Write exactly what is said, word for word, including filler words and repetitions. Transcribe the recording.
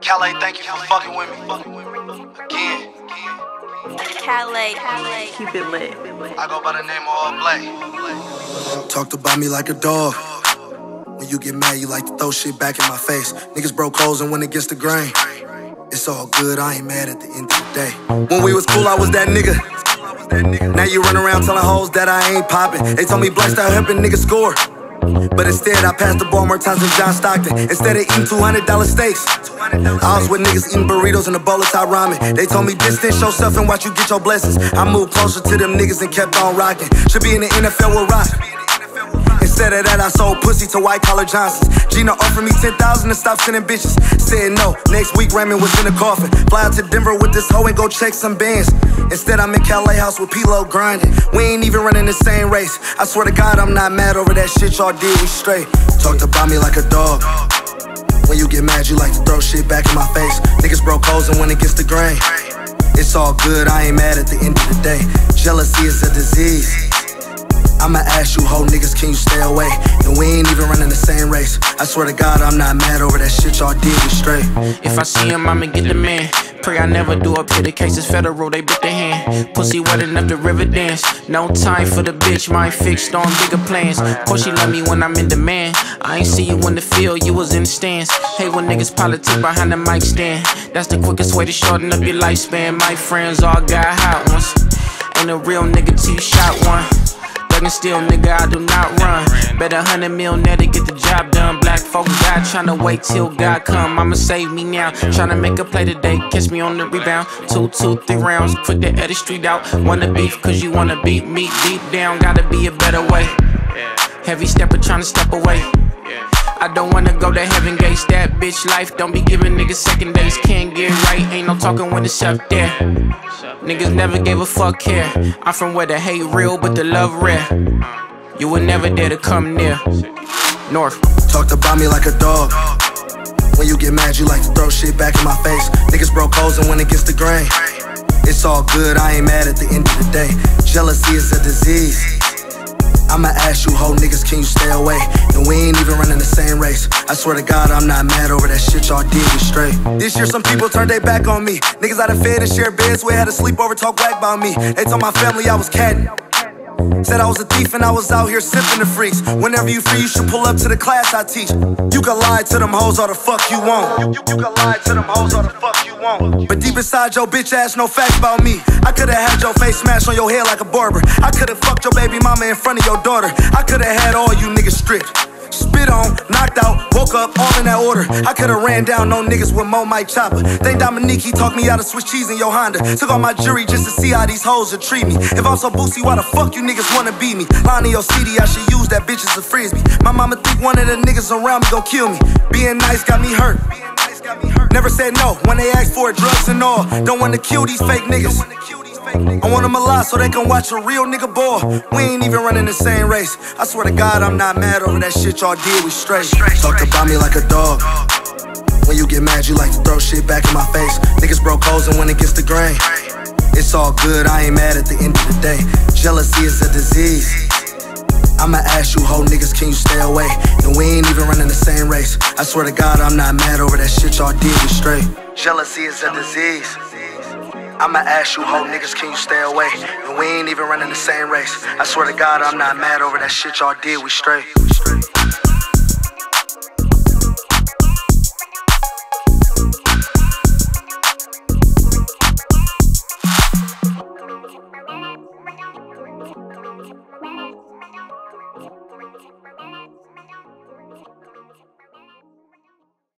Cal-A, thank you for fucking with me. Again. Cal-A, Cal-A. Keep it lit. I go by the name of All Black. Talked about me like a dog. When you get mad, you like to throw shit back in my face. Niggas broke holes and went against the grain. It's all good, I ain't mad at the end of the day. When we was cool, I was that nigga. Now you run around telling hoes that I ain't poppin'. They told me Black style helping niggas score, but instead I passed the ball more times than John Stockton. Instead of eating two hundred dollar steaks, I was with niggas eating burritos and a bowl of Thai ramen. They told me distance yourself and watch you get your blessings. I moved closer to them niggas and kept on rockin'. Should be in the N F L with Rock. Instead of that, I sold pussy to white collar Johnsons. Gina offered me ten thousand to stop sending bitches. Said no, next week Raymond was in the coffin. Fly out to Denver with this hoe and go check some bands. Instead I'm in Cal-A house with P-Lo grinding. We ain't even running the same race. I swear to God I'm not mad over that shit y'all did, we straight. Talked about me like a dog. When you get mad you like to throw shit back in my face. Niggas broke holes and went against the grain. It's all good, I ain't mad at the end of the day. Jealousy is a disease. I'ma ask you hoe niggas, can you stay away? And we ain't even running the same race. I swear to God, I'm not mad over that shit y'all did, we straight. If I see him, I'ma get the man. Pray I never do up here, the case is federal, they bit the hand. Pussy wet enough to river dance. No time for the bitch, mind fixed on bigger plans. Course she love me when I'm in demand. I ain't see you in the field, you was in the stands. Hey, when niggas politic behind the mic stand. That's the quickest way to shorten up your lifespan. My friends all got hot ones, and a real nigga T-shot one. Still, nigga, I do not run. Bet a hundred mil net to get the job done. Black folks die tryna wait till God come. I'ma save me now. Tryna make a play today. Catch me on the rebound. Two, two, three rounds. Quit the edit street out. Wanna beef, cause you wanna beat me deep down. Gotta be a better way. Heavy stepper tryna step away. I don't wanna go to heaven gates. That bitch life don't be giving niggas second days. Can't get right. Ain't no talking when it's up there. Niggas never gave a fuck here. I'm from where the hate real, but the love rare. You would never dare to come near. North. Talked about me like a dog. When you get mad, you like to throw shit back in my face. Niggas broke holes and went against the grain. It's all good, I ain't mad at the end of the day. Jealousy is a disease. I'ma ask you hoe niggas, can you stay away? And we ain't even running the same race. I swear to God, I'm not mad over that shit y'all did, we straight. This year some people turned their back on me. Niggas I done fed and shared beds, we had a sleepover, talk whack about me. They told my family I was cattin'. Said I was a thief and I was out here sipping the freaks. Whenever you free, you should pull up to the class I teach. You can lie to them hoes all the fuck you want. You, you, you can lie to them hoes all the fuck you want. But deep inside your bitch ass, no facts about me. I could've had your face smashed on your head like a barber. I could've fucked your baby mama in front of your daughter. I could've had all you niggas stripped. Spit on, knocked out, woke up, all in that order. I could've ran down no niggas with Mo Mike Chopper. Thank Dominique, he talked me out of Swiss cheese in your Honda. Took all my jury just to see how these hoes would treat me. If I'm so boosty, why the fuck you niggas wanna be me? Line in your C D, I should use that bitch as a frisbee. My mama think one of the niggas around me gon' kill me. Being nice got me hurt. Never said no when they asked for it, drugs and all. Don't wanna kill these fake niggas. I want them alive so they can watch a real nigga ball. We ain't even running the same race. I swear to God, I'm not mad over that shit y'all did, we straight. Talked about me like a dog. When you get mad, you like to throw shit back in my face. Niggas broke holes and went against the grain. It's all good, I ain't mad at the end of the day. Jealousy is a disease. I'ma ask you hoe niggas, can you stay away? And we ain't even running the same race. I swear to God, I'm not mad over that shit y'all did, we straight. Jealousy is a disease. I'ma ask you hoe niggas, can you stay away? And we ain't even running the same race. I swear to God, I'm not mad over that shit y'all did, we straight.